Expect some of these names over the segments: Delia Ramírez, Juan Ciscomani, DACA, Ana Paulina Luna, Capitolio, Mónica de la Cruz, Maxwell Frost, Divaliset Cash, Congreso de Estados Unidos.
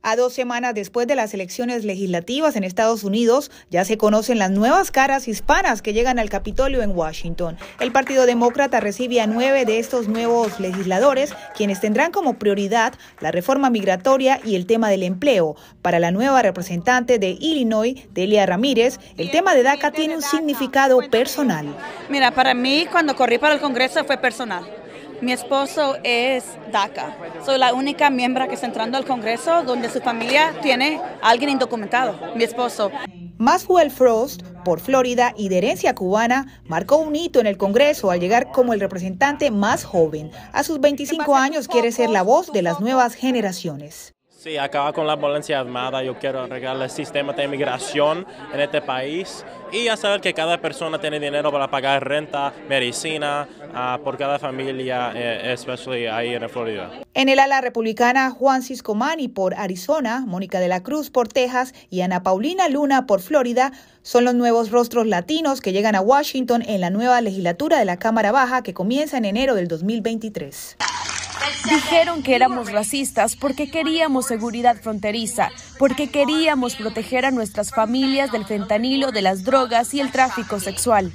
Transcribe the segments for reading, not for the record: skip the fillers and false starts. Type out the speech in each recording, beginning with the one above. A 2 semanas después de las elecciones legislativas en Estados Unidos, ya se conocen las nuevas caras hispanas que llegan al Capitolio en Washington. El Partido Demócrata recibe a 9 de estos nuevos legisladores, quienes tendrán como prioridad la reforma migratoria y el tema del empleo. Para la nueva representante de Illinois, Delia Ramírez, el tema de DACA tiene un significado personal. Mira, para mí, cuando corrí para el Congreso fue personal. Mi esposo es DACA, soy la única miembro que está entrando al Congreso donde su familia tiene a alguien indocumentado, mi esposo. Maxwell Frost, por Florida y de herencia cubana, marcó un hito en el Congreso al llegar como el representante más joven. A sus 25 años quiere ser la voz de las nuevas generaciones. Sí, acabar con la violencia armada, yo quiero arreglar el sistema de inmigración en este país y hacer que cada persona tiene dinero para pagar renta, medicina, por cada familia, especially ahí en Florida. En el ala republicana, Juan Ciscomani por Arizona, Mónica de la Cruz por Texas y Ana Paulina Luna por Florida son los nuevos rostros latinos que llegan a Washington en la nueva legislatura de la Cámara Baja que comienza en enero del 2023. Dijeron que éramos racistas porque queríamos seguridad fronteriza, porque queríamos proteger a nuestras familias del fentanilo, de las drogas y el tráfico sexual.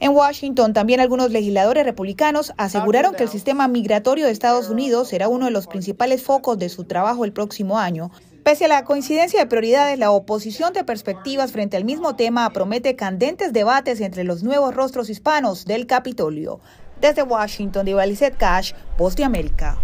En Washington también algunos legisladores republicanos aseguraron que el sistema migratorio de Estados Unidos será uno de los principales focos de su trabajo el próximo año. Pese a la coincidencia de prioridades, la oposición de perspectivas frente al mismo tema promete candentes debates entre los nuevos rostros hispanos del Capitolio. Desde Washington, Divaliset Cash, Voz de América.